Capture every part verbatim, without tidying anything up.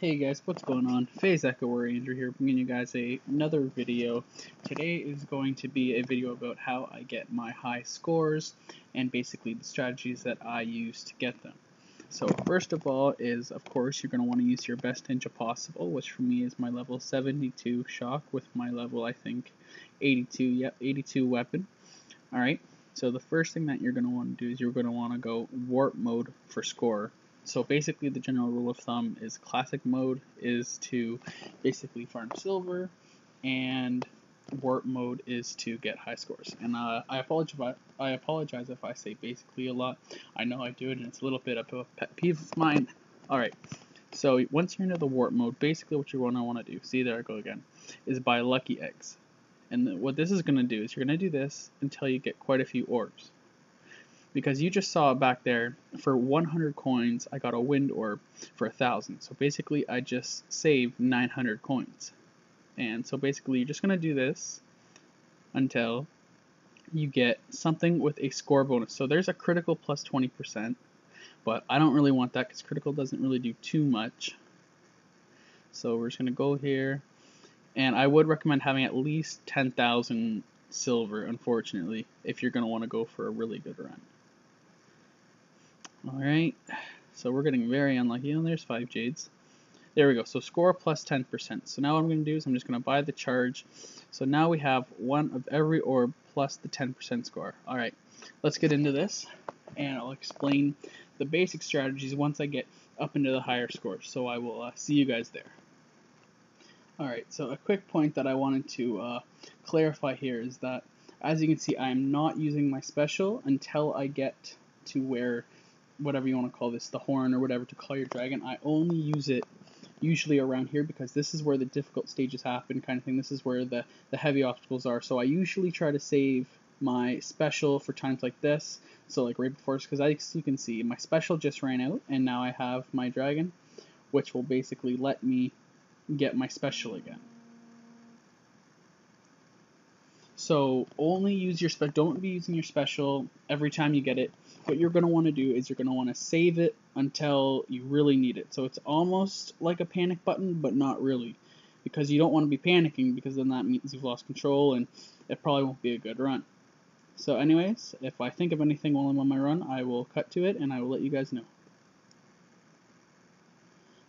Hey guys, what's going on? FaZe Echo Warrior here, bringing you guys a, another video. Today is going to be a video about how I get my high scores and basically the strategies that I use to get them. So first of all is, of course, you're going to want to use your best ninja possible, which for me is my level seventy-two shock with my level, I think, eighty-two, yep, eighty-two weapon. Alright, so the first thing that you're going to want to do is you're going to want to go warp mode for score. So basically the general rule of thumb is classic mode is to basically farm silver, and warp mode is to get high scores. And uh, I apologize I apologize if I say basically a lot. I know I do it and it's a little bit of a pet peeve of mine. Alright, so once you're into the warp mode, basically what you're going to want to do, see there I go again, is buy lucky eggs. And what this is going to do is you're going to do this until you get quite a few orbs. Because you just saw back there, for one hundred coins, I got a wind orb for one thousand. So basically, I just saved nine hundred coins. And so basically, you're just going to do this until you get something with a score bonus. So there's a critical plus twenty percent, but I don't really want that because critical doesn't really do too much. So we're just going to go here. And I would recommend having at least ten thousand silver, unfortunately, if you're going to want to go for a really good run. Alright, so we're getting very unlucky, and there's five jades. There we go, so score plus ten percent. So now what I'm going to do is I'm just going to buy the charge. So now we have one of every orb plus the ten percent score. Alright, let's get into this, and I'll explain the basic strategies once I get up into the higher scores. So I will uh, see you guys there. Alright, so a quick point that I wanted to uh, clarify here is that, as you can see, I am not using my special until I get to where, whatever you want to call this, the horn or whatever to call your dragon. I only use it usually around here because this is where the difficult stages happen, kind of thing. This is where the, the heavy obstacles are. So I usually try to save my special for times like this. So like right before, because as you can see, my special just ran out and now I have my dragon, which will basically let me get my special again. So only use your spec. Don't be using your special every time you get it. What you're going to want to do is you're going to want to save it until you really need it. So it's almost like a panic button, but not really, because you don't want to be panicking, because then that means you've lost control and it probably won't be a good run. So anyways, if I think of anything while I'm on my run, I will cut to it and I will let you guys know.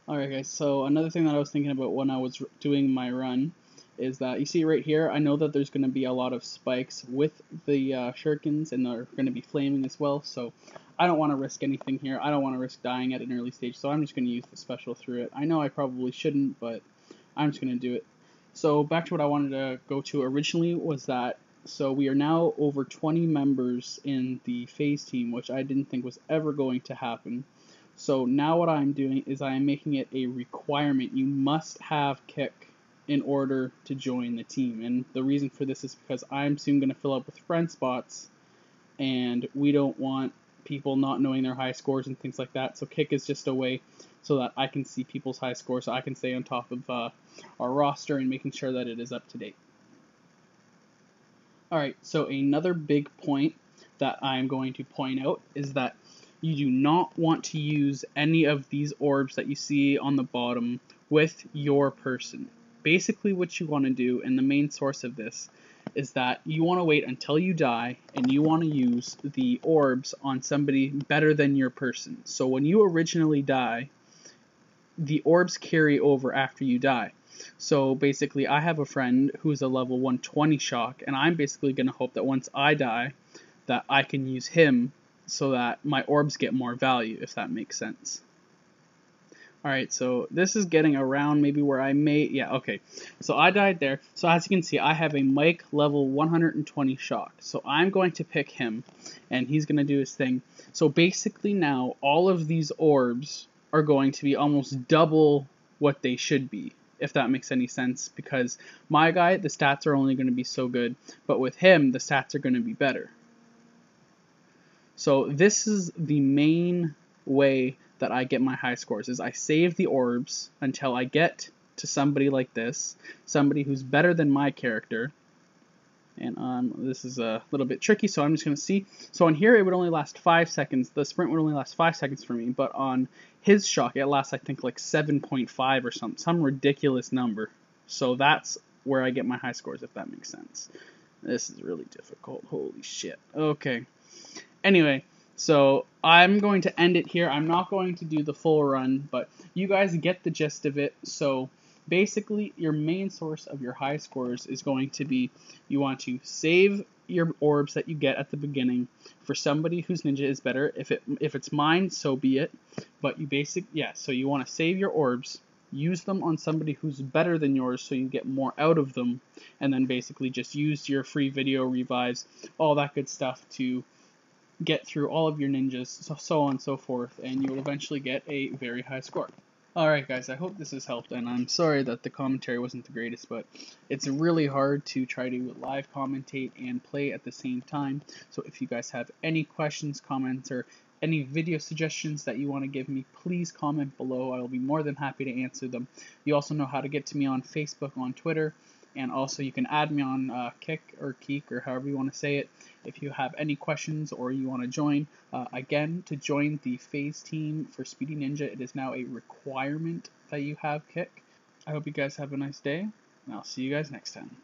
Alright guys, so another thing that I was thinking about when I was doing my run is that you see right here, I know that there's going to be a lot of spikes with the uh, shurikens, and they're going to be flaming as well, so I don't want to risk anything here. I don't want to risk dying at an early stage, so I'm just going to use the special through it. I know I probably shouldn't, but I'm just going to do it. So back to what I wanted to go to originally was that, so we are now over twenty members in the FaZe team, which I didn't think was ever going to happen. So now what I'm doing is I am making it a requirement. You must have Kik in order to join the team, and the reason for this is because I'm soon going to fill up with friend spots, and we don't want people not knowing their high scores and things like that. So Kik is just a way so that I can see people's high scores, so I can stay on top of uh, our roster and making sure that it is up to date. Alright, so another big point that I'm going to point out is that you do not want to use any of these orbs that you see on the bottom with your person. Basically what you want to do, and the main source of this, is that you want to wait until you die, and you want to use the orbs on somebody better than your person. So when you originally die, the orbs carry over after you die. So basically I have a friend who's a level one twenty shock, and I'm basically going to hope that once I die that I can use him so that my orbs get more value, if that makes sense. Alright, so this is getting around maybe where I may, yeah, okay. So I died there. So as you can see, I have a Mike level one hundred twenty shock. So I'm going to pick him, and he's going to do his thing. So basically now, all of these orbs are going to be almost double what they should be, if that makes any sense, because my guy, the stats are only going to be so good, but with him, the stats are going to be better. So this is the main way that I get my high scores, is I save the orbs until I get to somebody like this, somebody who's better than my character, and um, this is a little bit tricky, so I'm just going to see. So on here, it would only last five seconds. The sprint would only last five seconds for me, but on his shock, it lasts, I think, like seven point five or something, some ridiculous number. So that's where I get my high scores, if that makes sense. This is really difficult. Holy shit. Okay. Anyway, so I'm going to end it here. I'm not going to do the full run, but you guys get the gist of it. So basically, your main source of your high scores is going to be, you want to save your orbs that you get at the beginning for somebody whose ninja is better. If it if it's mine, so be it. But you basic yeah, so you want to save your orbs, use them on somebody who's better than yours so you get more out of them, and then basically just use your free video revives, all that good stuff to get through all of your ninjas, so, so on and so forth, and you'll eventually get a very high score. Alright guys, I hope this has helped, and I'm sorry that the commentary wasn't the greatest, but it's really hard to try to live commentate and play at the same time. So if you guys have any questions, comments, or any video suggestions that you want to give me, please comment below. I will be more than happy to answer them. You also know how to get to me on Facebook, on Twitter, and also you can add me on uh, Kik or Kik or however you want to say it if you have any questions or you want to join. Uh, again, to join the FaZe team for Speedy Ninja, it is now a requirement that you have Kik. I hope you guys have a nice day, and I'll see you guys next time.